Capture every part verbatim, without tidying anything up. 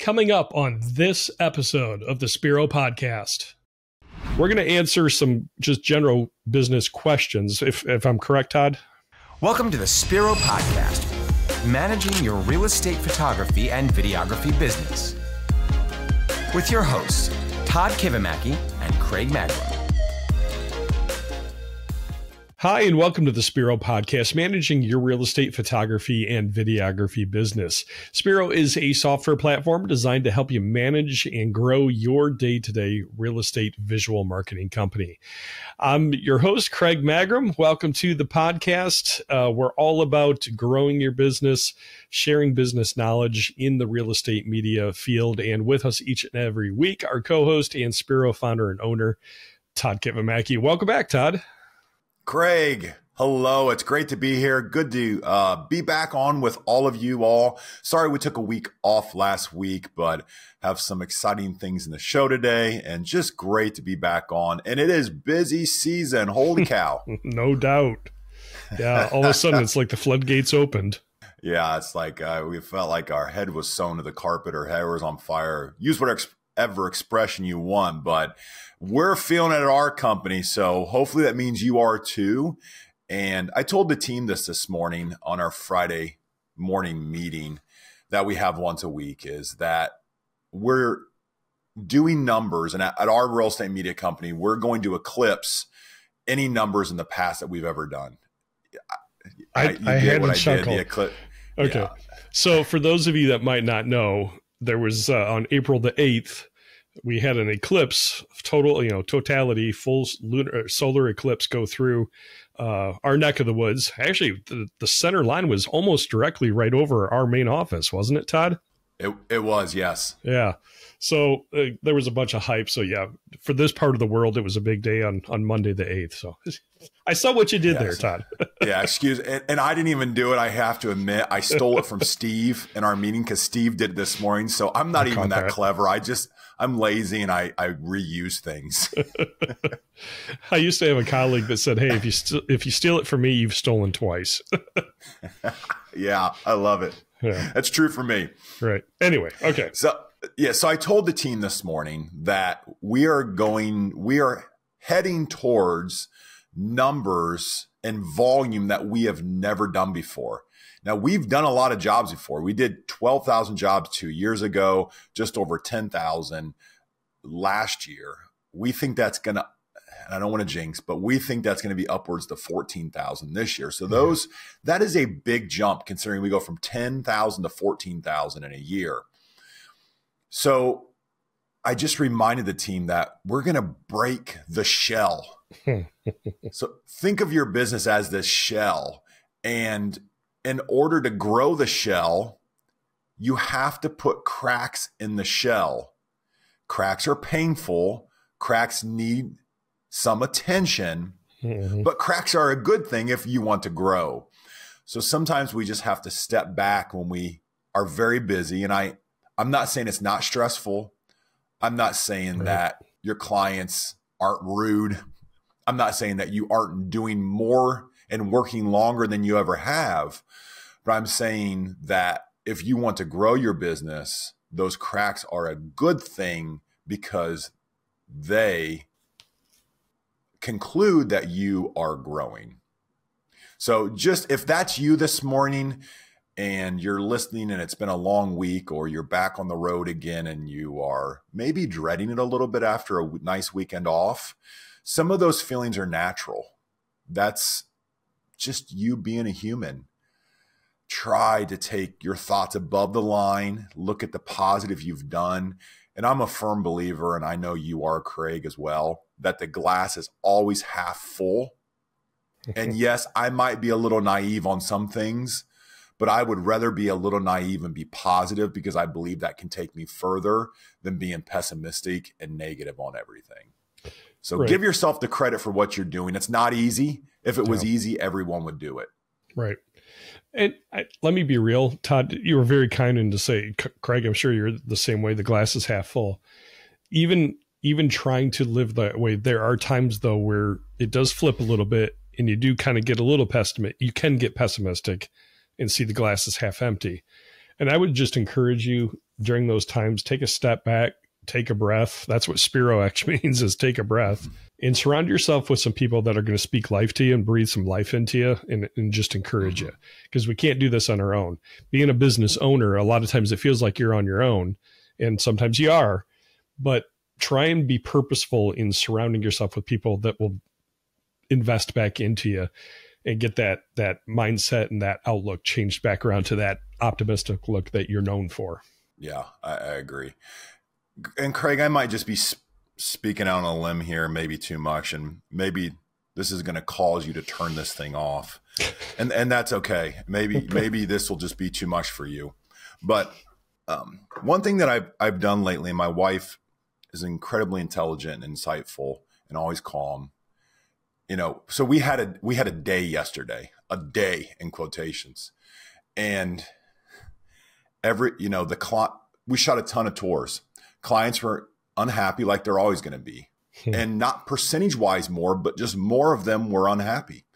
Coming up on this episode of the Spiro podcast, we're going to answer some just general business questions, if, if I'm correct, Todd. Welcome to the Spiro podcast, managing your real estate photography and videography business. With your hosts, Todd Kivimacki and Craig Magler. Hi, and welcome to the Spiro podcast, managing your real estate photography and videography business. Spiro is a software platform designed to help you manage and grow your day-to-day real estate visual marketing company. I'm your host, Craig Magler. Welcome to the podcast. Uh, we're all about growing your business, sharing business knowledge in the real estate media field. And with us each and every week, our co-host and Spiro founder and owner, Todd Kivimacki. Welcome back, Todd. Craig, hello. It's great to be here. Good to uh, be back on with all of you all. Sorry we took a week off last week, but have some exciting things in the show today and just great to be back on. And it is busy season. Holy cow. No doubt. Yeah. All of a sudden, it's like the floodgates opened. Yeah. It's like uh, we felt like our head was sewn to the carpet or hair was on fire. Use whatever ever expression you want, but we're feeling it at our company, so hopefully that means you are too. And I told the team this this morning on our Friday morning meeting that we have once a week, is that we're doing numbers, and at, at our real estate media company, we're going to eclipse any numbers in the past that we've ever done. I, I, I, I had a chuckle. Okay, yeah. So for those of you that might not know, there was uh, on April the eighth, we had an eclipse, total, you know, totality, full lunar, solar eclipse go through uh, our neck of the woods. Actually, the, the center line was almost directly right over our main office, wasn't it, Todd? It, it was, yes. Yeah. So uh, there was a bunch of hype. So, yeah, for this part of the world, it was a big day on, on Monday the eighth. So I saw what you did yes. there, Todd. Yeah, excuse me. And, and I didn't even do it. I have to admit, I stole it from Steve in our meeting because Steve did it this morning. So I'm not I even that, that clever. I just I'm lazy and I, I reuse things. I used to have a colleague that said, hey, if you if you steal it from me, you've stolen twice. Yeah, I love it. Yeah. That's true for me. Right. Anyway. Okay. So. Yeah, so I told the team this morning that we are going, we are heading towards numbers and volume that we have never done before. Now, we've done a lot of jobs before. We did twelve thousand jobs two years ago, just over ten thousand last year. We think that's going to, and I don't want to jinx, but we think that's going to be upwards to fourteen thousand this year. So those, mm-hmm. that is a big jump considering we go from ten thousand to fourteen thousand in a year. So I just reminded the team that we're going to break the shell. So think of your business as this shell. And in order to grow the shell, you have to put cracks in the shell. Cracks are painful. Cracks need some attention. Mm-hmm. But cracks are a good thing if you want to grow. So sometimes we just have to step back when we are very busy. And I I'm not saying it's not stressful. I'm not saying right. that your clients aren't rude. I'm not saying that you aren't doing more and working longer than you ever have. But I'm saying that if you want to grow your business, those cracks are a good thing because they conclude that you are growing. So just if that's you this morning, and you're listening and it's been a long week, or you're back on the road again and you are maybe dreading it a little bit after a nice weekend off, some of those feelings are natural. That's just you being a human. Try to take your thoughts above the line, look at the positive you've done. And I'm a firm believer, and I know you are, Craig, as well, that the glass is always half full. And yes, I might be a little naive on some things, but I would rather be a little naive and be positive because I believe that can take me further than being pessimistic and negative on everything. So right. give yourself the credit for what you're doing. It's not easy. If it was no. easy, everyone would do it. Right. And I, let me be real, Todd, you were very kind in to say, Craig, I'm sure you're the same way. The glass is half full. Even, even trying to live that way, there are times though where it does flip a little bit and you do kind of get a little pessimistic. You can get pessimistic and see the glass is half empty. And I would just encourage you during those times, take a step back, take a breath. That's what Spiro actually means, is take a breath, and surround yourself with some people that are going to speak life to you and breathe some life into you, and, and just encourage you, because we can't do this on our own. Being a business owner, a lot of times it feels like you're on your own, and sometimes you are, but try and be purposeful in surrounding yourself with people that will invest back into you and get that, that mindset and that outlook changed back around to that optimistic look that you're known for. Yeah, I, I agree. And Craig, I might just be sp speaking out on a limb here, maybe too much, and maybe this is going to cause you to turn this thing off, and and that's okay. Maybe maybe this will just be too much for you. But um, one thing that I've I've done lately, and my wife is incredibly intelligent and insightful, and always calm. You know, so we had a we had a day yesterday, a day in quotations, and every you know the clock. We shot a ton of tours. Clients were unhappy, like they're always going to be, hmm. and not percentage wise more, but just more of them were unhappy.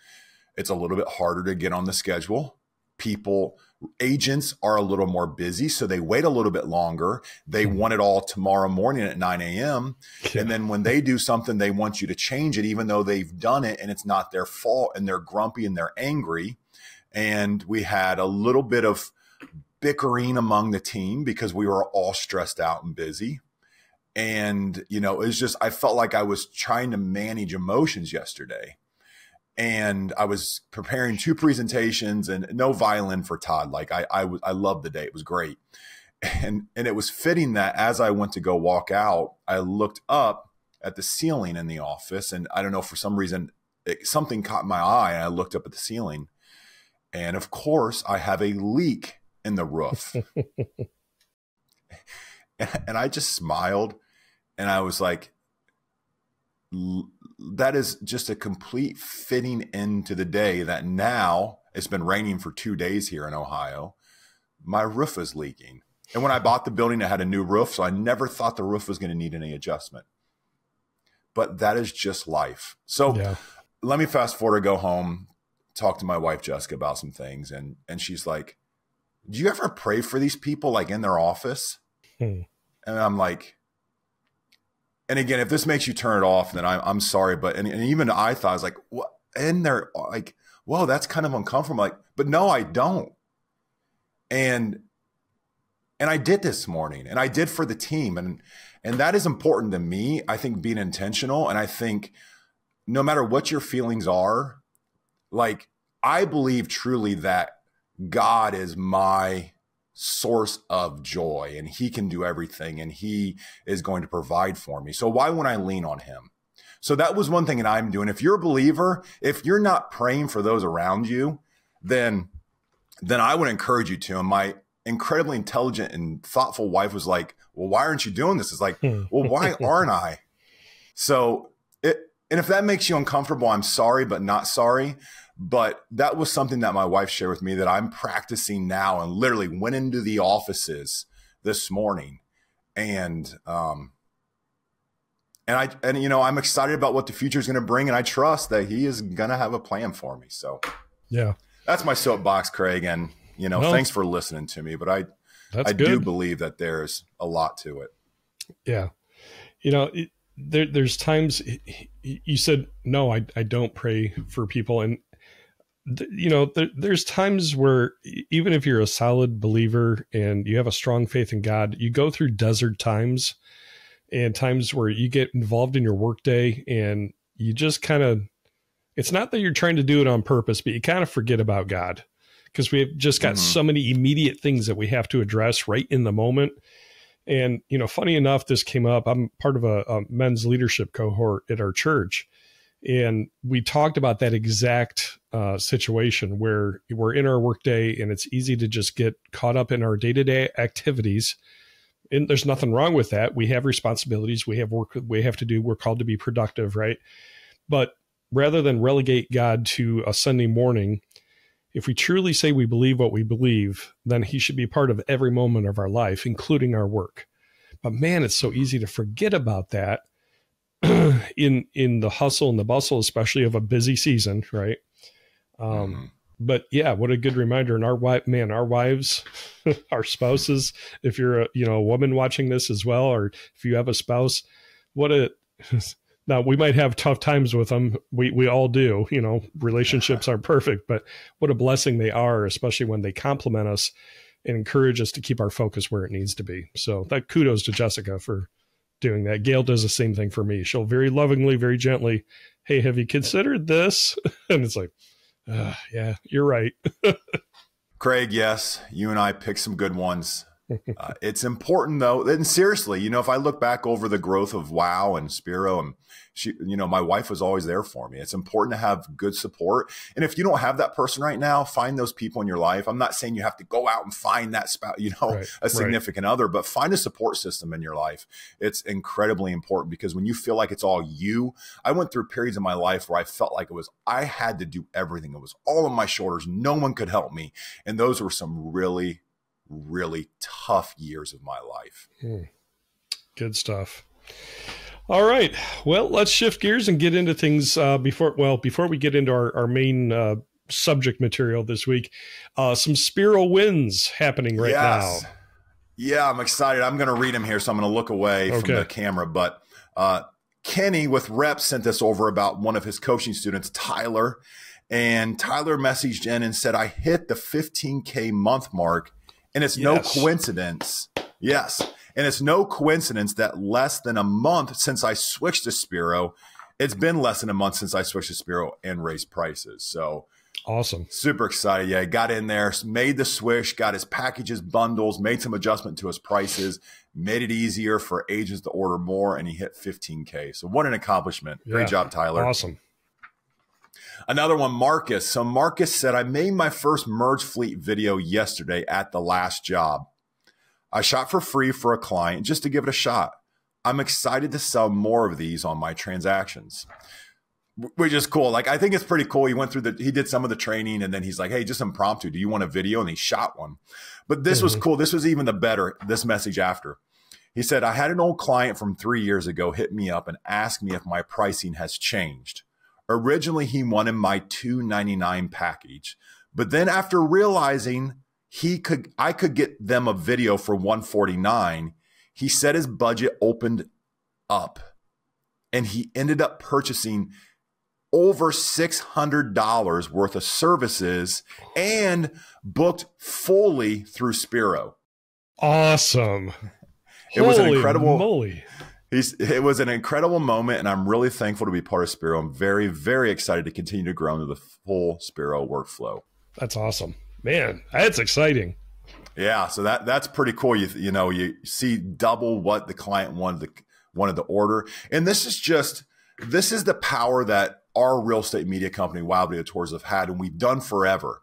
It's a little bit harder to get on the schedule. People, agents are a little more busy, so they wait a little bit longer. They hmm. want it all tomorrow morning at nine A M Yeah. And then when they do something, they want you to change it, even though they've done it and it's not their fault, and they're grumpy and they're angry. And we had a little bit of bickering among the team because we were all stressed out and busy. And, you know, it was just, I felt like I was trying to manage emotions yesterday, and I was preparing two presentations and no violin for Todd. Like I, I, I loved the day. It was great. And, and it was fitting that as I went to go walk out, I looked up at the ceiling in the office, and I don't know, for some reason, it, something caught my eye, and I looked up at the ceiling, and of course I have a leak in the roof. And I just smiled, and I was like, that is just a complete fitting end to the day, that now it's been raining for two days here in Ohio. My roof is leaking. And when I bought the building, I had a new roof, so I never thought the roof was going to need any adjustment. But that is just life. So yeah. Let me fast forward to go home, talk to my wife, Jessica, about some things. And, and she's like, do you ever pray for these people, like in their office? Hmm. And I'm like, and again, if this makes you turn it off, then I'm, I'm sorry. But, and, and even I thought, I was like, what? And they're like, whoa, that's kind of uncomfortable. Like, but no, I don't. And, and I did this morning, and I did for the team. And, and that is important to me. I think being intentional. And I think no matter what your feelings are, like, I believe truly that God is my source of joy, and he can do everything, and he is going to provide for me. So why wouldn't I lean on him? So that was one thing that I'm doing. If you're a believer, if you're not praying for those around you, then, then I would encourage you to. And my incredibly intelligent and thoughtful wife was like, well, why aren't you doing this? It's like, well, why aren't I? So it, and if that makes you uncomfortable, I'm sorry, but not sorry. But that was something that my wife shared with me that I'm practicing now, and literally went into the offices this morning. And, um, and I, and you know, I'm excited about what the future is going to bring, and I trust that he is going to have a plan for me. So yeah, that's my soapbox, Craig. And, you know, well, thanks for listening to me, but I, I good. do believe that there's a lot to it. Yeah. You know, it, there, there's times you said, no, I, I don't pray for people. And, you know, there, there's times where even if you're a solid believer and you have a strong faith in God, you go through desert times and times where you get involved in your workday, and you just kind of, it's not that you're trying to do it on purpose, but you kind of forget about God, because we've just got mm-hmm. so many immediate things that we have to address right in the moment. And, you know, funny enough, this came up. I'm part of a, a men's leadership cohort at our church, and we talked about that exact uh, situation where we're in our workday, and it's easy to just get caught up in our day-to-day activities. And there's nothing wrong with that. We have responsibilities. We have work we have to do. We're called to be productive, right? But rather than relegate God to a Sunday morning, if we truly say we believe what we believe, then he should be part of every moment of our life, including our work. But man, it's so easy to forget about that in in the hustle and the bustle, especially of a busy season, right? Um, But yeah, what a good reminder. And our wife, man, our wives, our spouses, if you're a, you know, a woman watching this as well, or if you have a spouse, what a, now we might have tough times with them. We, we all do, you know, relationships aren't perfect, but what a blessing they are, especially when they compliment us and encourage us to keep our focus where it needs to be. So that kudos to Jessica for doing that. Gail does the same thing for me. She'll very lovingly, very gently, hey, have you considered this? And it's like, Uh, yeah, you're right. Craig, yes, you and I picked some good ones. Uh, it's important, though. And seriously, you know, if I look back over the growth of WOW and Spiro, and she, you know, my wife was always there for me. It's important to have good support. And if you don't have that person right now, find those people in your life. I'm not saying you have to go out and find that spouse, you know, right, a significant right. other, but find a support system in your life. It's incredibly important, because when you feel like it's all you, I went through periods in my life where I felt like it was, I had to do everything. It was all on my shoulders. No one could help me. And those were some really really tough years of my life. Hmm. Good stuff. All right. Well, let's shift gears and get into things uh, before, well, before we get into our, our main uh, subject material this week, uh, some Spiro wins happening right yes. now. Yeah, I'm excited. I'm going to read them here, so I'm going to look away okay. from the camera, but uh, Kenny with Rep sent this over about one of his coaching students, Tyler, and Tyler messaged in and said, I hit the fifteen K month mark. And it's yes. no coincidence. Yes. And it's no coincidence that less than a month since I switched to Spiro, it's been less than a month since I switched to Spiro and raised prices. So awesome. Super excited. Yeah. Got in there, made the switch, got his packages, bundles, made some adjustment to his prices, made it easier for agents to order more, and he hit fifteen K. So what an accomplishment. Yeah. Great job, Tyler. Awesome. Another one, Marcus. So Marcus said, I made my first Merge Fleet video yesterday at the last job. I shot for free for a client just to give it a shot. I'm excited to sell more of these on my transactions, which is cool. Like, I think it's pretty cool. He went through the, he did some of the training, and then he's like, hey, just impromptu, do you want a video? And he shot one. But this mm-hmm. was cool. This was even the better, this message after. He said, I had an old client from three years ago hit me up and asked me if my pricing has changed. Originally, he wanted my two ninety-nine package, but then after realizing he could, I could get them a video for one forty-nine, he said his budget opened up, and he ended up purchasing over six hundred dollars worth of services and booked fully through Spiro. Awesome! It Holy was an incredible. Moly. He's, it was an incredible moment, and I'm really thankful to be part of Spiro. I'm very, very excited to continue to grow into the full Spiro workflow. That's awesome. Man, that's exciting. Yeah, so that that's pretty cool. You, you know, you see double what the client wanted to, wanted to order. And this is just, this is the power that our real estate media company, WOW Video Tours, have had, and we've done forever.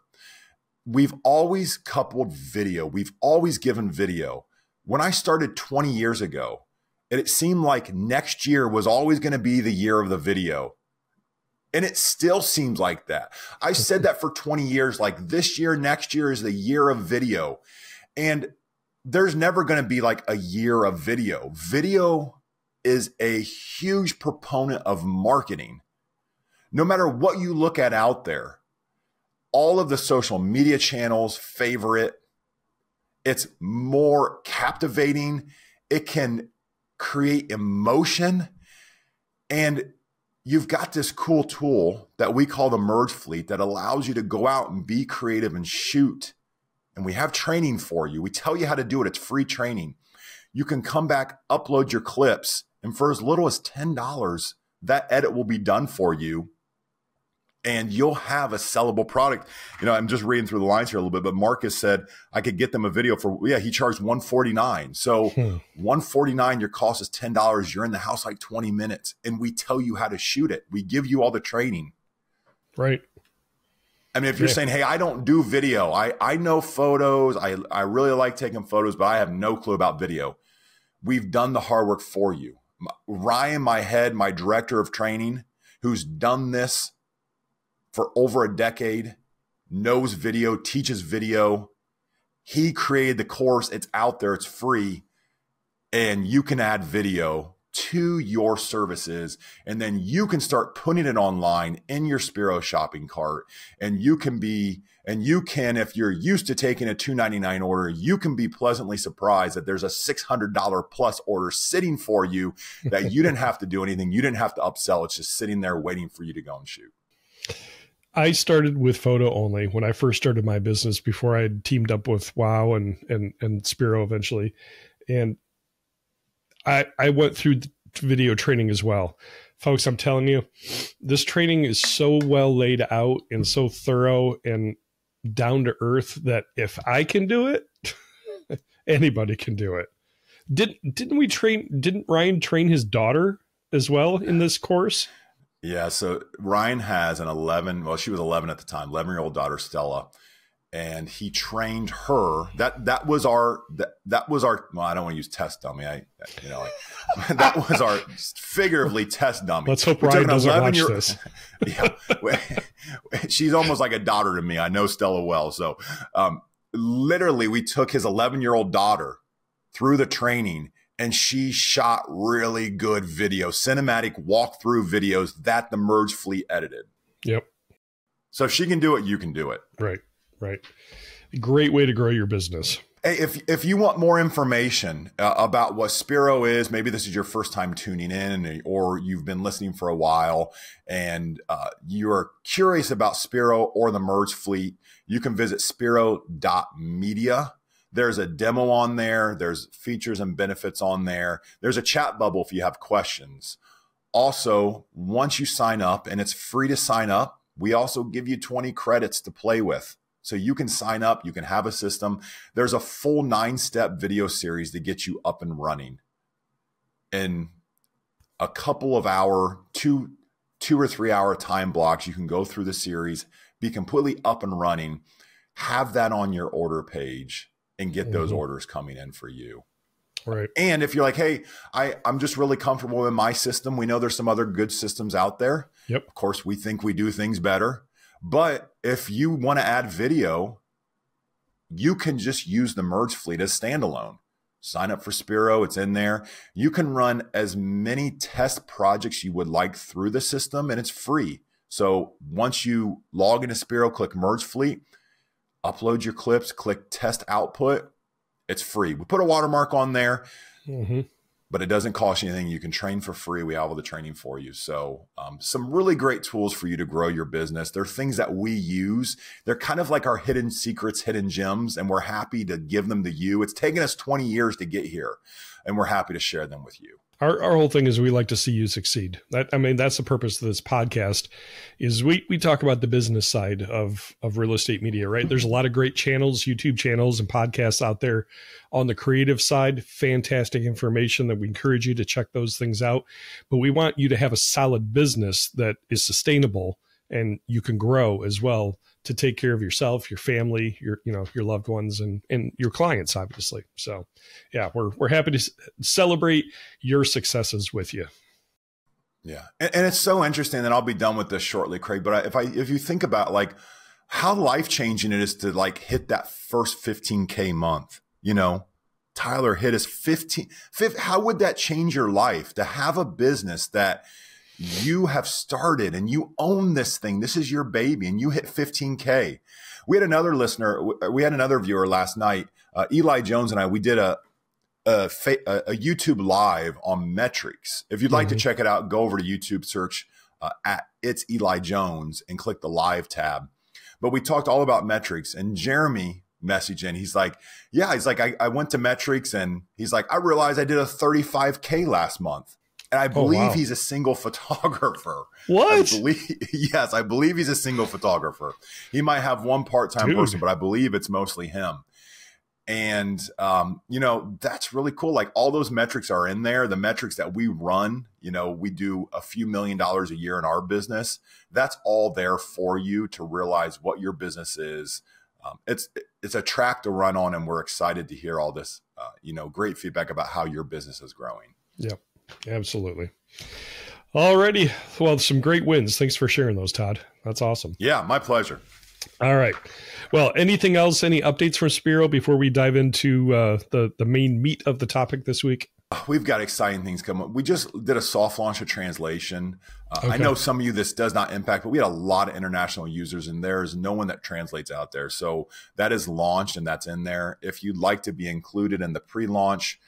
We've always coupled video. We've always given video. When I started twenty years ago, and it seemed like next year was always going to be the year of the video. And it still seems like that. I said that for twenty years, like this year, next year is the year of video. And there's never going to be like a year of video. Video is a huge proponent of marketing. No matter what you look at out there, all of the social media channels favor it. It's more captivating. It can create emotion, and you've got this cool tool that we call the Merge Fleet that allows you to go out and be creative and shoot. And we have training for you. We tell you how to do it. It's free training. You can come back, upload your clips, and for as little as ten dollars, that edit will be done for you, and you'll have a sellable product. You know, I'm just reading through the lines here a little bit, but Marcus said I could get them a video for, yeah, he charged one forty-nine. So hmm. one forty-nine, your cost is ten dollars. You're in the house like twenty minutes, and we tell you how to shoot it. We give you all the training. Right. I mean, if you're yeah. saying, hey, I don't do video. I, I know photos. I, I really like taking photos, but I have no clue about video. We've done the hard work for you. Ryan, my head, my director of training, who's done this for over a decade, knows video, teaches video. He created the course. It's out there. It's free. And you can add video to your services, and then you can start putting it online in your Spiro shopping cart. And you can be, and you can, if you're used to taking a two ninety-nine order, you can be pleasantly surprised that there's a six hundred dollar plus order sitting for you that you didn't have to do anything. You didn't have to upsell. It's just sitting there waiting for you to go and shoot. I started with photo only when I first started my business before I had teamed up with WOW and, and, and Spiro eventually. And I, I went through video training as well. Folks, I'm telling you, this training is so well laid out and so thorough and down to earth that if I can do it, anybody can do it. Did, didn't we train, didn't Ryan train his daughter as well in this course? Yeah. So Ryan has an eleven, well, she was eleven at the time, eleven year old daughter, Stella. And he trained her. That that was our that, that was our. Well, I don't want to use test dummy. I you know like, that was our figuratively test dummy. Let's hope Ryan doesn't watch year, this. Yeah, she's almost like a daughter to me. I know Stella well, so um, literally we took his eleven year old daughter through the training, and she shot really good video, cinematic walkthrough videos that the Merge Fleet edited. Yep. So if she can do it, you can do it. Right. Right. Great way to grow your business. Hey, if, if you want more information uh, about what Spiro is, maybe this is your first time tuning in, or you've been listening for a while and uh, you're curious about Spiro or the Merge Fleet, you can visit spiro dot media. There's a demo on there. There's features and benefits on there. There's a chat bubble if you have questions. Also, once you sign up, and it's free to sign up, we also give you twenty credits to play with. So you can sign up, you can have a system. There's a full nine-step video series to get you up and running in a couple of hour, two, two or three hour time blocks. You can go through the series, be completely up and running, have that on your order page, and get mm-hmm. those orders coming in for you. Right. And if you're like, hey, I, I'm just really comfortable in my system. We know there's some other good systems out there. Yep. Of course, we think we do things better. But if you want to add video, you can just use the Merge Fleet as standalone. Sign up for Spiro. It's in there. You can run as many test projects you would like through the system, and it's free. So once you log into Spiro, click Merge Fleet, upload your clips, click test output. It's free. We put a watermark on there. Mm-hmm. But it doesn't cost you anything. You can train for free. We have all the training for you. So um, some really great tools for you to grow your business. They're things that we use. They're kind of like our hidden secrets, hidden gems, and we're happy to give them to you. It's taken us twenty years to get here, and we're happy to share them with you. Our, our whole thing is we like to see you succeed. That, I mean, that's the purpose of this podcast is we, we talk about the business side of, of real estate media, right? There's a lot of great channels, YouTube channels and podcasts out there. On the creative side, fantastic information that we encourage you to check those things out. But we want you to have a solid business that is sustainable and you can grow as well to take care of yourself, your family, your, you know, your loved ones and, and your clients, obviously. So yeah, we're, we're happy to celebrate your successes with you. Yeah. And, and it's so interesting that I'll be done with this shortly, Craig, but I, if I, if you think about like how life-changing it is to like hit that first fifteen K month. You know, Tyler hit us fifteen, fifteen. How would that change your life to have a business that you have started and you own this thing? This is your baby and you hit fifteen K. We had another listener. We had another viewer last night, uh, Eli Jones and I, we did a, a, a YouTube live on metrics. If you'd like mm-hmm. to check it out, go over to YouTube, search uh, at It's Eli Jones and click the live tab. But we talked all about metrics, and Jeremy message in. He's like, yeah, he's like, I, I went to metrics and he's like, I realized I did a thirty-five K last month. And I believe oh, wow. he's a single photographer. What? I believe, yes. I believe he's a single photographer. He might have one part-time Dude. person, but I believe it's mostly him. And, um, you know, that's really cool. Like all those metrics are in there. The metrics that we run, you know, we do a few million dollars a year in our business. That's all there for you to realize what your business is. Um, it's, it's a track to run on, and we're excited to hear all this, uh, you know, great feedback about how your business is growing. Yep. Absolutely. Alrighty. Well, some great wins. Thanks for sharing those, Todd. That's awesome. Yeah, my pleasure. All right. Well, anything else, any updates from Spiro before we dive into uh, the, the main meat of the topic this week? We've got exciting things coming up. We just did a soft launch of translation. Uh, okay. I know some of you this does not impact, but we had a lot of international users, and there is no one that translates out there. So that is launched and that's in there. If you'd like to be included in the pre-launch,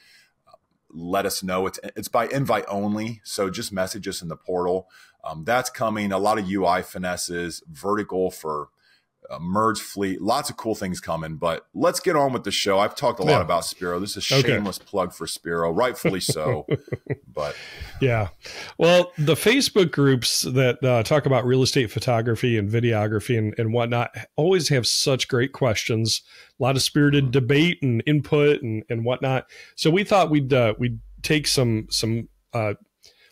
let us know. It's it's by invite only, so just message us in the portal. Um, that's coming. A lot of U I finesses, vertical for uh, Merge Fleet, lots of cool things coming. But let's get on with the show. I've talked a lot yeah. about Spiro. This is a okay. shameless plug for Spiro, rightfully so. But yeah, well, the Facebook groups that uh, talk about real estate photography and videography and, and whatnot always have such great questions. A lot of spirited debate and input and, and whatnot. So we thought we'd uh, we'd take some some uh,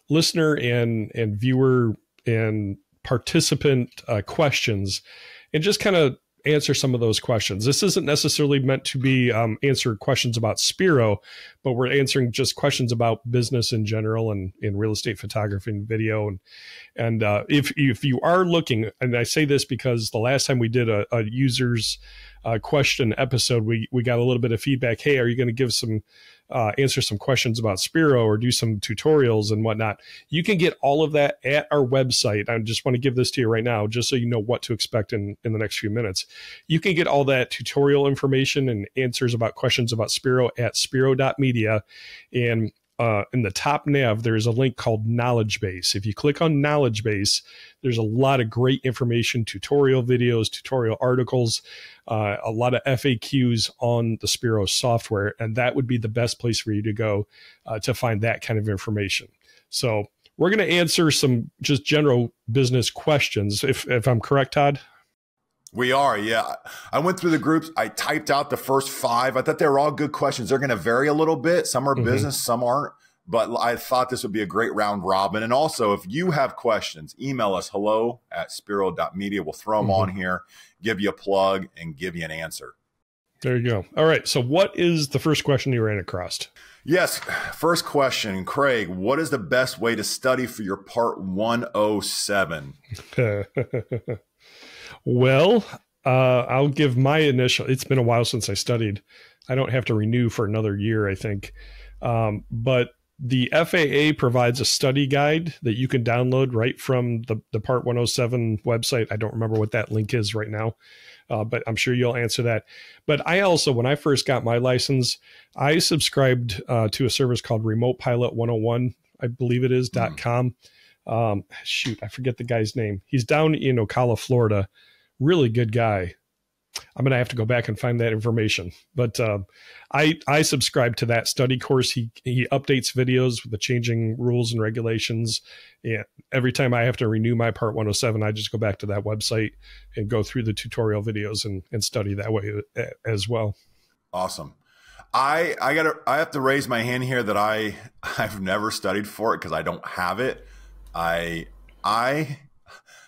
listener and and viewer and participant uh, questions and just kind of answer some of those questions. This isn't necessarily meant to be um, answer questions about Spiro, but we're answering just questions about business in general and in real estate photography and video. And and uh, if if you are looking, and I say this because the last time we did a, a user's Uh, question episode, we we got a little bit of feedback. Hey, are you going to give some uh, answer some questions about Spiro or do some tutorials and whatnot? You can get all of that at our website. I just want to give this to you right now, just so you know what to expect in in the next few minutes. You can get all that tutorial information and answers about questions about Spiro at spiro dot media, and uh, in the top nav there is a link called Knowledge Base. If you click on Knowledge Base, there's a lot of great information, tutorial videos, tutorial articles. Uh, a lot of F A Qs on the Spiro software, and that would be the best place for you to go uh, to find that kind of information. So we're going to answer some just general business questions, if, if I'm correct, Todd. We are, yeah. I went through the groups. I typed out the first five. I thought they were all good questions. They're going to vary a little bit. Some are mm-hmm. business, some aren't. But I thought this would be a great round robin. And also, if you have questions, email us hello at spiro dot media. We'll throw them mm-hmm. on here, give you a plug, and give you an answer. There you go. All right. So what is the first question you ran across? Yes. First question, Craig, what is the best way to study for your part one oh seven? Well, uh, I'll give my initial. It's been a while since I studied. I don't have to renew for another year, I think. Um, but the F A A provides a study guide that you can download right from the, the Part one oh seven website. I don't remember what that link is right now, uh, but I'm sure you'll answer that. But I also, when I first got my license, I subscribed uh, to a service called Remote Pilot one oh one, I believe it is, mm-hmm. .com. Um, shoot, I forget the guy's name. He's down in Ocala, Florida. Really good guy. I'm going to have to go back and find that information, but uh, I, I subscribe to that study course. He, he updates videos with the changing rules and regulations. And every time I have to renew my Part one oh seven, I just go back to that website and go through the tutorial videos and, and study that way as well. Awesome. I, I gotta, I have to raise my hand here that I, I've never studied for it because I don't have it. I, I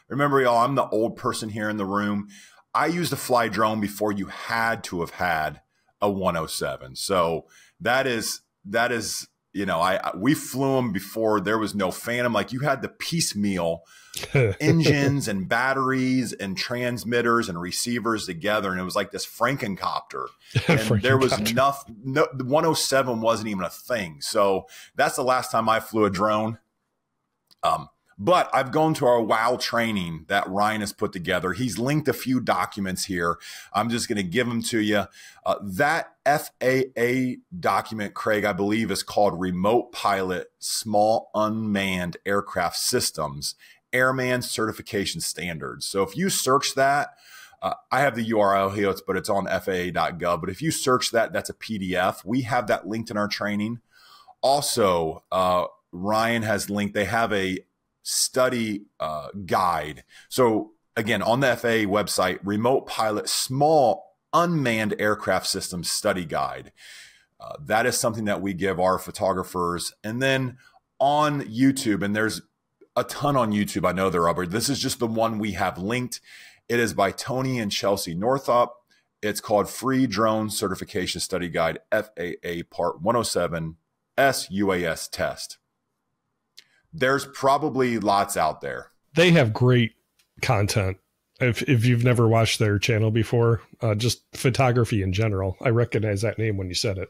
remember y'all, I'm the old person here in the room. I used a fly drone before you had to have had a one oh seven. So that is, that is, you know, I, I we flew them before there was no Phantom. Like you had the piecemeal engines and batteries and transmitters and receivers together. And it was like this Frankencopter. And Franken there was nothing, no, the one oh seven wasn't even a thing. So that's the last time I flew a drone. Um, But I've gone to our WOW training that Ryan has put together. He's linked a few documents here. I'm just going to give them to you. Uh, that F A A document, Craig, I believe is called Remote Pilot Small Unmanned Aircraft Systems Airman Certification Standards. So if you search that, uh, I have the U R L here, but it's on F A A dot gov. But if you search that, that's a P D F. We have that linked in our training. Also, uh, Ryan has linked, they have a study uh, guide. So again, on the F A A website, Remote Pilot Small Unmanned Aircraft Systems Study Guide. Uh, that is something that we give our photographers. And then on YouTube, and there's a ton on YouTube, I know there are, but this is just the one we have linked. It is by Tony and Chelsea Northrup. It's called Free Drone Certification Study Guide, F A A Part one oh seven S U A S Test. There's probably lots out there. They have great content. If, if you've never watched their channel before, uh, just photography in general. I recognize that name when you said it.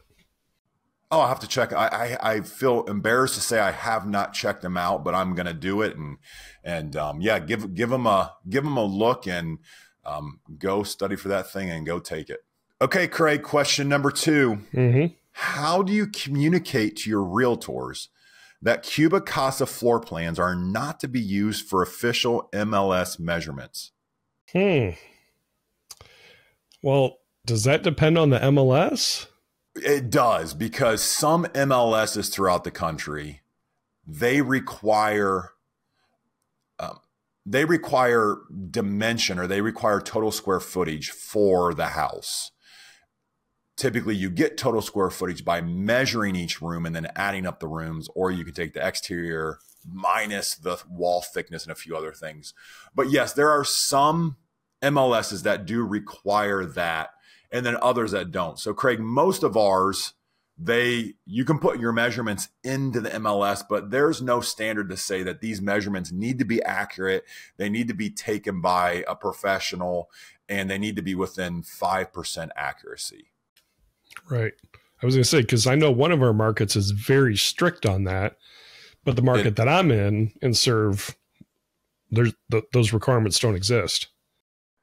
Oh, I'll have to check. I, I, I feel embarrassed to say I have not checked them out, but I'm going to do it. And, and, um, yeah, give, give them a, give them a look and, um, go study for that thing and go take it. Okay. Craig, question number two, mm-hmm. How do you communicate to your realtors that CubaCasa floor plans are not to be used for official M L S measurements? Hmm. Well, does that depend on the M L S? It does, because some M L Ss throughout the country, they require um, they require dimension, or they require total square footage for the house. Typically, you get total square footage by measuring each room and then adding up the rooms, or you can take the exterior minus the wall thickness and a few other things. But yes, there are some M L Ss that do require that, and then others that don't. So Craig, most of ours, they you can put your measurements into the M L S, but there's no standard to say that these measurements need to be accurate. They need to be taken by a professional, and they need to be within five percent accuracy. Right. I was going to say, because I know one of our markets is very strict on that, but the market it, that I'm in and serve, there's, th those requirements don't exist.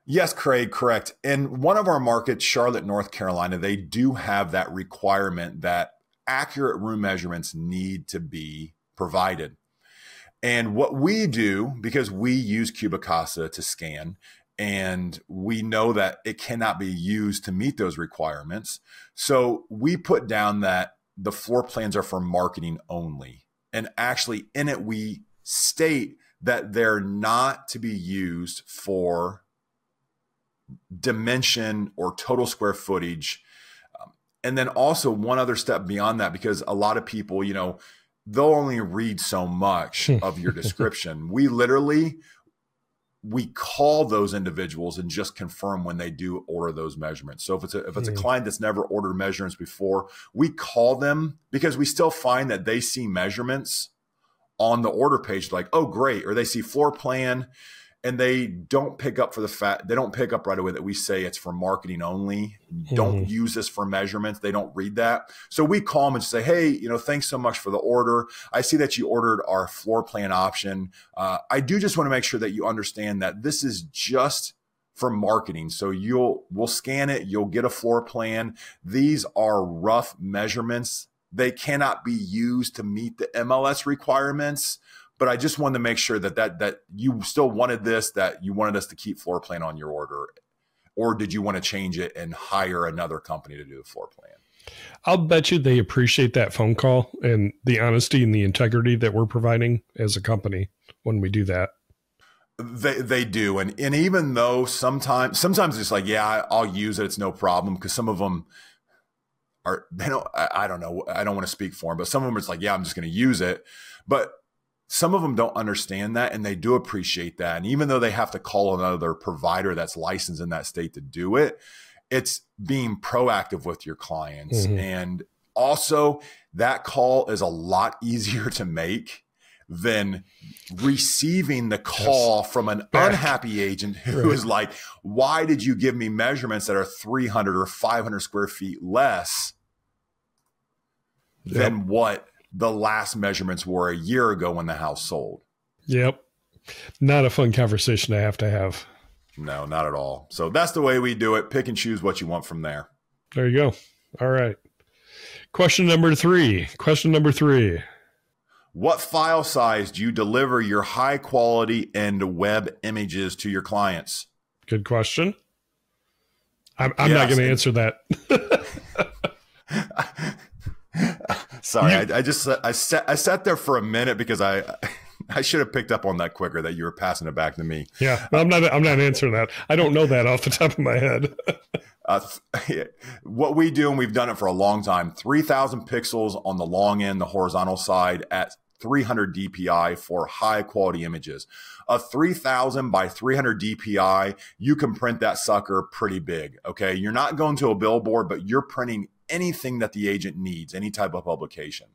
Yes, Craig, correct. In one of our markets, Charlotte, North Carolina, they do have that requirement that accurate room measurements need to be provided. And what we do, because we use CubaCasa to scan, and we know that it cannot be used to meet those requirements, so we put down that the floor plans are for marketing only. And actually in it, we state that they're not to be used for dimension or total square footage. Um, and then also one other step beyond that, because a lot of people, you know, they'll only read so much of your description. We literally, we call those individuals and just confirm when they do order those measurements. So if it's a, if it's mm. a client that's never ordered measurements before, we call them, because we still find that they see measurements on the order page, like, oh, great. Or they see floor plan, and they don't pick up for the fact, they don't pick up right away that we say it's for marketing only. Mm. Don't use this for measurements. They don't read that. So we call them and say, hey, you know, thanks so much for the order. I see that you ordered our floor plan option. Uh, I do just want to make sure that you understand that this is just for marketing. So you'll, we'll scan it. You'll get a floor plan. These are rough measurements. They cannot be used to meet the M L S requirements, but I just wanted to make sure that, that, that you still wanted this, that you wanted us to keep floor plan on your order, or did you want to change it and hire another company to do the floor plan? I'll bet you they appreciate that phone call and the honesty and the integrity that we're providing as a company when we do that. They, they do. And, and even though sometimes, sometimes it's like, yeah, I'll use it, it's no problem. Cause some of them are, they don't, I, I don't know. I don't want to speak for them, but some of them it's like, yeah, I'm just going to use it. But some of them don't understand that, and they do appreciate that. And even though they have to call another provider that's licensed in that state to do it, it's being proactive with your clients. Mm-hmm. And also that call is a lot easier to make than receiving the call yes. from an unhappy agent who right. is like, why did you give me measurements that are three hundred or five hundred square feet less yep. than what the last measurements were a year ago when the house sold? Yep. Not a fun conversation to have to have. No, not at all. So that's the way we do it. Pick and choose what you want from there. There you go. All right. Question number three. Question number three. What file size do you deliver your high quality and web images to your clients? Good question. I'm, I'm yes. not going to answer that. Sorry, I, I just I sat I sat there for a minute because I I should have picked up on that quicker, that you were passing it back to me. Yeah, I'm not I'm not answering that. I don't know that off the top of my head. uh, what we do, and we've done it for a long time, three thousand pixels on the long end, the horizontal side, at three hundred D P I for high quality images. A three thousand by three hundred D P I, you can print that sucker pretty big. Okay, you're not going to a billboard, but you're printing anything that the agent needs, any type of publication.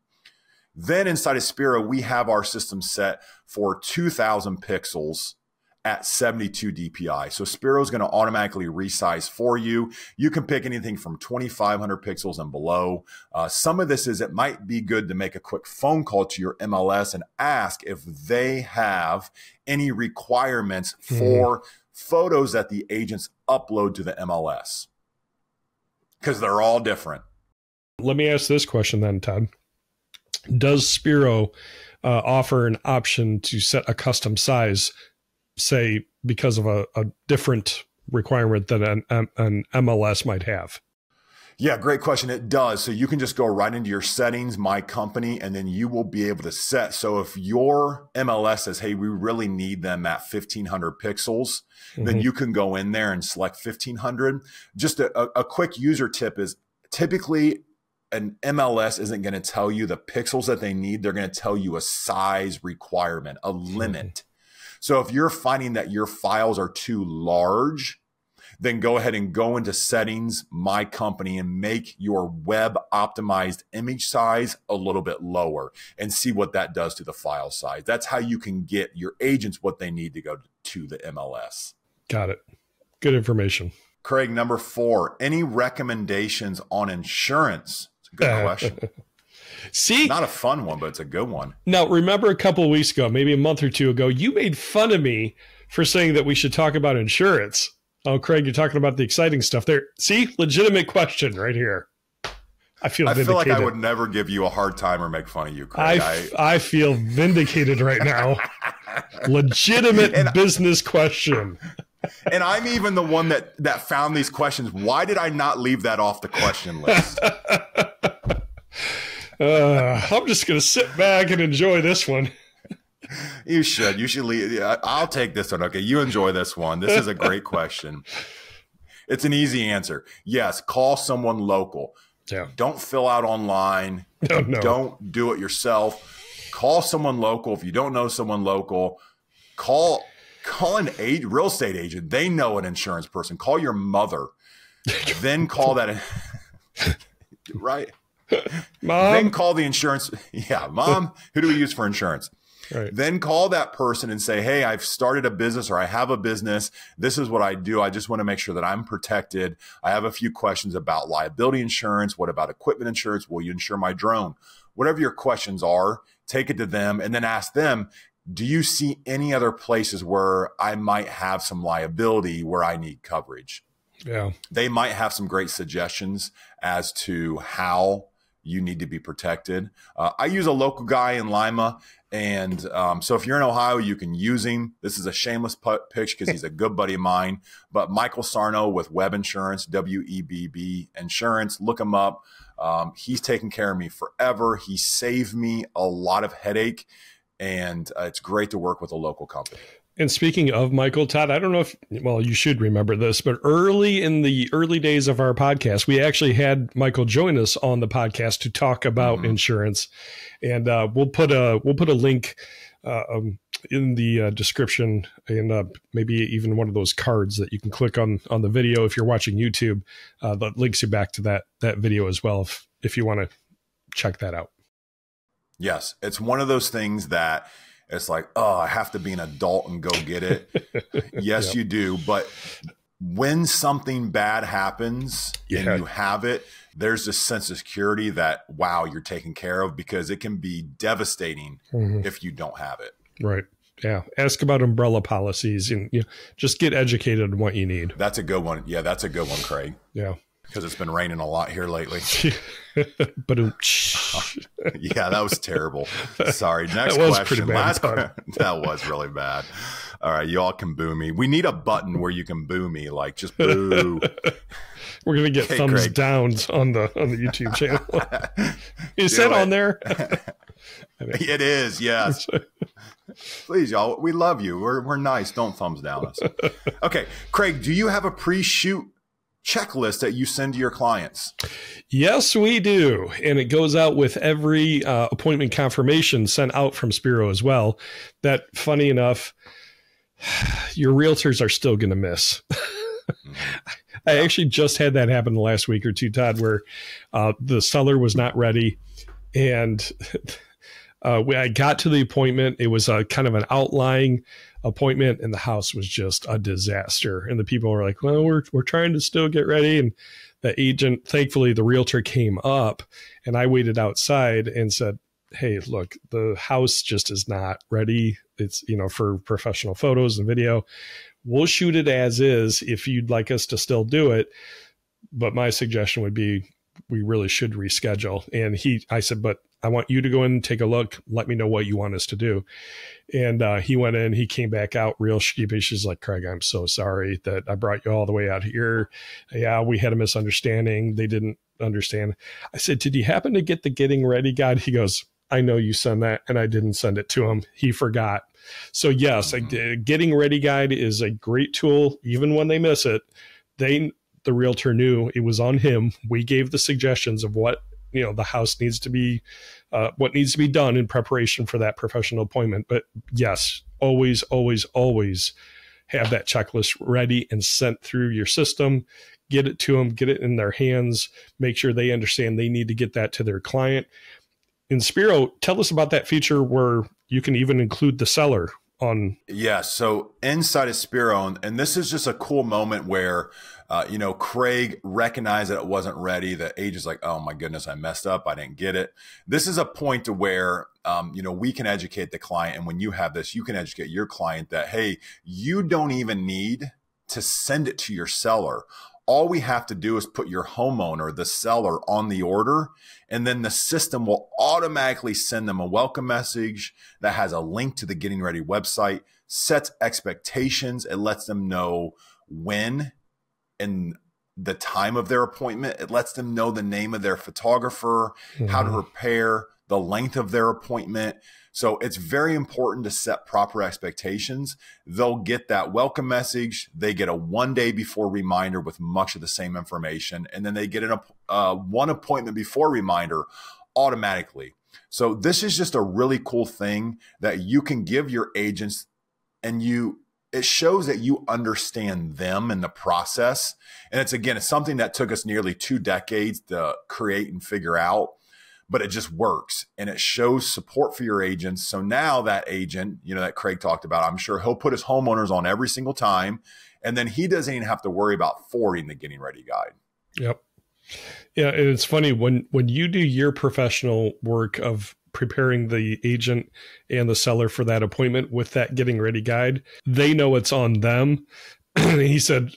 Then inside of Spiro, we have our system set for two thousand pixels at seventy-two D P I. So Spiro is going to automatically resize for you. You can pick anything from twenty-five hundred pixels and below. Uh, some of this is it might be good to make a quick phone call to your M L S and ask if they have any requirements mm. for photos that the agents upload to the M L S, because they're all different. Let me ask this question then, Todd. Does Spiro uh, offer an option to set a custom size, say, because of a, a different requirement that an, an M L S might have? Yeah, great question. It does. So you can just go right into your settings, my company, and then you will be able to set. So if your M L S says, hey, we really need them at fifteen hundred pixels, mm-hmm. then you can go in there and select fifteen hundred. Just a, a quick user tip is typically an M L S isn't going to tell you the pixels that they need. They're going to tell you a size requirement, a limit. Mm-hmm. So if you're finding that your files are too large, then go ahead and go into settings, my company, and make your web optimized image size a little bit lower and see what that does to the file size. That's how you can get your agents what they need to go to the M L S. Got it. Good information. Craig, number four, any recommendations on insurance? It's a good question. See, not a fun one, but it's a good one. Now, remember a couple of weeks ago, maybe a month or two ago, you made fun of me for saying that we should talk about insurance. Oh, Craig, you're talking about the exciting stuff there. See, legitimate question right here. I feel I vindicated. feel like I would never give you a hard time or make fun of you, Craig. I, I, I feel vindicated right now. Legitimate and business question. And I'm even the one that, that found these questions. Why did I not leave that off the question list? Uh, I'm just going to sit back and enjoy this one. You should. You should leave. I'll take this one. Okay. You enjoy this one. This is a great question. It's an easy answer. Yes. Call someone local. Yeah. Don't fill out online. No, no. Don't do it yourself. Call someone local. If you don't know someone local, call, call an a real estate agent. They know an insurance person. Call your mother. Then call that. Right. Mom. Then call the insurance. Yeah, mom, who do we use for insurance? Right. Then call that person and say, hey, I've started a business, or I have a business. This is what I do. I just want to make sure that I'm protected. I have a few questions about liability insurance. What about equipment insurance? Will you insure my drone? Whatever your questions are, take it to them and then ask them, do you see any other places where I might have some liability where I need coverage? Yeah. They might have some great suggestions as to how you need to be protected. Uh, I use a local guy in Lima. And um, so if you're in Ohio, you can use him. This is a shameless pitch because he's a good buddy of mine. But Michael Sarno with Web Insurance, W E B B Insurance, look him up. Um, he's taken care of me forever. He saved me a lot of headache. And uh, it's great to work with a local company. And speaking of Michael, Todd, I don't know if, well, you should remember this, but early in the early days of our podcast, we actually had Michael join us on the podcast to talk about mm-hmm. insurance. And uh, we'll put a, we'll put a link uh, um, in the uh, description, and uh, maybe even one of those cards that you can click on, on the video. If you're watching YouTube, uh, that links you back to that, that video as well, if, if you want to check that out. Yes. It's one of those things that, it's like, oh, I have to be an adult and go get it. Yes, yep. You do. But when something bad happens yeah. and you have it, there's this sense of security that, wow, you're taken care of, because it can be devastating mm-hmm. if you don't have it. Right. Yeah. Ask about umbrella policies, and you know, just get educated on what you need. That's a good one. Yeah, that's a good one, Craig. Yeah. Because it's been raining a lot here lately. But yeah, that was terrible. Sorry. Next that was question. Pretty bad. Last that was really bad. All right, you all can boo me. We need a button where you can boo me, like just boo. We're gonna get okay, thumbs Craig. downs on the on the YouTube channel. Is that on there? I mean, it is, yes. Please, y'all. We love you. We're we're nice. Don't thumbs down us. Okay, Craig, do you have a pre-shoot checklist that you send to your clients? Yes, we do. And it goes out with every uh, appointment confirmation sent out from Spiro as well. That, funny enough, your realtors are still going to miss. Mm-hmm. I yeah. actually just had that happen the last week or two, Todd, where uh, the seller was not ready. And uh, we, I got to the appointment. It was a kind of an outlying appointment, and the house was just a disaster. And the people were like, well, we're, we're trying to still get ready. And the agent, thankfully the realtor came up, and I waited outside and said, hey, look, the house just is not ready. It's, you know, for professional photos and video. We'll shoot it as is if you'd like us to still do it. But my suggestion would be we really should reschedule. And he, I said, but I want you to go in and take a look. Let me know what you want us to do. And uh, he went in, he came back out real sheepish. He's like, Craig, I'm so sorry that I brought you all the way out here. Yeah, we had a misunderstanding. They didn't understand. I said, did you happen to get the getting ready guide? He goes, I know you sent that, and I didn't send it to him. He forgot. So yes, mm-hmm. a getting ready guide is a great tool. Even when they miss it, they, the realtor knew it was on him. We gave the suggestions of what, you know, the house needs to be, uh, what needs to be done in preparation for that professional appointment. But yes, always, always, always have that checklist ready and sent through your system. Get it to them, get it in their hands, make sure they understand they need to get that to their client. And Spiro, tell us about that feature where you can even include the seller on. Yeah, so inside of Spiro, and this is just a cool moment where, uh, you know, Craig recognized that it wasn't ready. The agent's like, oh my goodness, I messed up. I didn't get it. This is a point to where, um, you know, we can educate the client. And when you have this, you can educate your client that, hey, you don't even need to send it to your seller. All we have to do is put your homeowner, the seller, on the order, and then the system will automatically send them a welcome message that has a link to the Getting Ready website, sets expectations, it lets them know when and the time of their appointment. It lets them know the name of their photographer, mm-hmm. how to prepare, the length of their appointment. So it's very important to set proper expectations. They'll get that welcome message. They get a one day before reminder with much of the same information. And then they get an uh, one appointment before reminder automatically. So this is just a really cool thing that you can give your agents, and you, it shows that you understand them in the process. And it's, again, it's something that took us nearly two decades to create and figure out. But it just works, and it shows support for your agents. So now that agent, you know, that Craig talked about, I'm sure he'll put his homeowners on every single time, and then he doesn't even have to worry about forwarding the Getting Ready guide. Yep. Yeah. And it's funny when, when you do your professional work of preparing the agent and the seller for that appointment with that Getting Ready guide, they know it's on them. He said,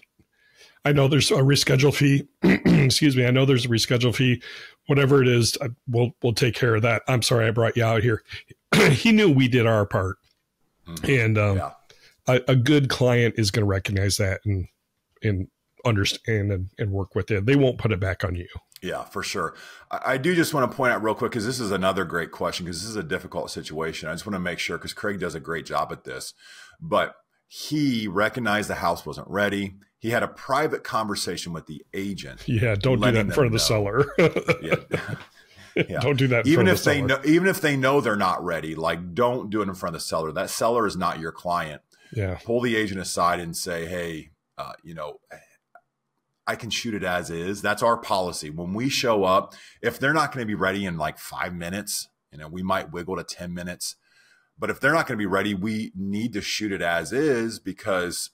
I know there's a reschedule fee. Excuse me. I know there's a reschedule fee. Whatever it is, I, we'll we'll take care of that. I'm sorry I brought you out here. He knew we did our part. Mm-hmm. And um, yeah. a, a good client is going to recognize that and and understand and, and work with it. They won't put it back on you. Yeah, for sure. I, I do just want to point out real quick, because this is another great question, because this is a difficult situation. I just want to make sure, because Craig does a great job at this. But he recognized the house wasn't ready. He had a private conversation with the agent. Yeah, don't do that in front of the seller. yeah. yeah. Don't do that in front of the seller. Even if they know, even if they know they're not ready, like, don't do it in front of the seller. That seller is not your client. Yeah. Pull the agent aside and say, hey, uh, you know, I can shoot it as is. That's our policy. When we show up, if they're not going to be ready in like five minutes, you know, we might wiggle to ten minutes. But if they're not going to be ready, we need to shoot it as is, because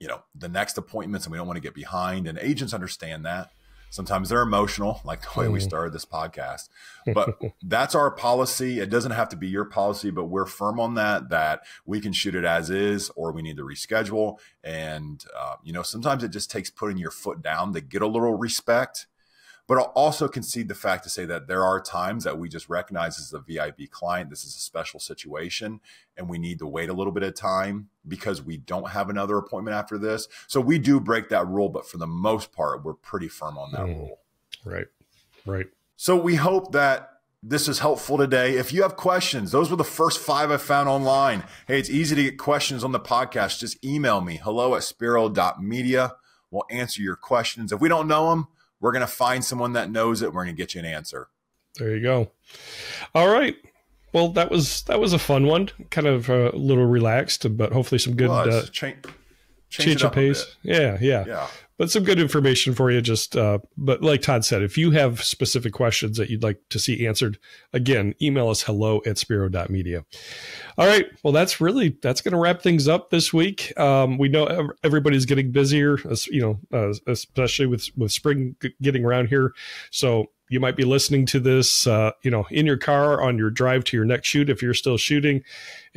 you know, the next appointments, and we don't want to get behind, and agents understand that. Sometimes they're emotional, like the way we started this podcast, but that's our policy. It doesn't have to be your policy, but we're firm on that, that we can shoot it as is, or we need to reschedule. And, uh, you know, sometimes it just takes putting your foot down to get a little respect, but I'll also concede the fact to say that there are times that we just recognize as a V I P client, this is a special situation, and we need to wait a little bit of time because we don't have another appointment after this. So we do break that rule, but for the most part, we're pretty firm on that mm. rule. Right, right. So we hope that this is helpful today. If you have questions, those were the first five I found online. Hey, it's easy to get questions on the podcast. Just email me, hello at spiro dot media. We'll answer your questions. If we don't know them, we're going to find someone that knows it. We're going to get you an answer. There you go. All right. Well, that was, that was a fun one. Kind of a little relaxed, but hopefully some good, well, uh, cha change, change the pace. Yeah, yeah, yeah. But some good information for you. Just, uh, but like Todd said, if you have specific questions that you'd like to see answered, again, email us hello at spiro dot media. All right. Well, that's really, that's going to wrap things up this week. Um, we know everybody's getting busier, you know, uh, especially with, with spring getting around here. So you might be listening to this, uh, you know, in your car on your drive to your next shoot, if you're still shooting,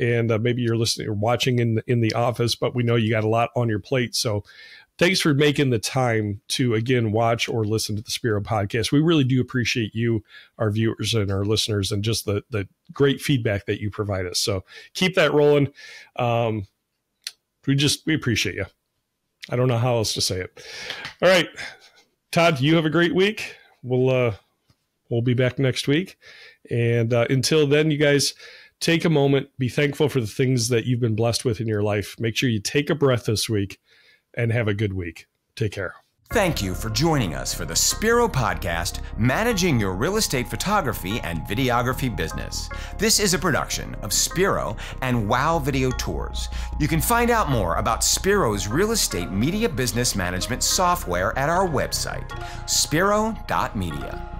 and uh, maybe you're listening or watching in the, in the office, but we know you got a lot on your plate. So thanks for making the time to, again, watch or listen to the Spiro podcast. We really do appreciate you, our viewers and our listeners, and just the, the great feedback that you provide us. So keep that rolling. Um, we just, we appreciate you. I don't know how else to say it. All right, Todd, you have a great week. We'll, uh, we'll be back next week. And uh, until then, you guys, take a moment, be thankful for the things that you've been blessed with in your life. Make sure you take a breath this week. And have a good week. Take care. Thank you for joining us for the Spiro Podcast, Managing Your Real Estate Photography and Videography Business. This is a production of Spiro and WOW Video Tours. You can find out more about Spiro's real estate media business management software at our website, spiro dot media.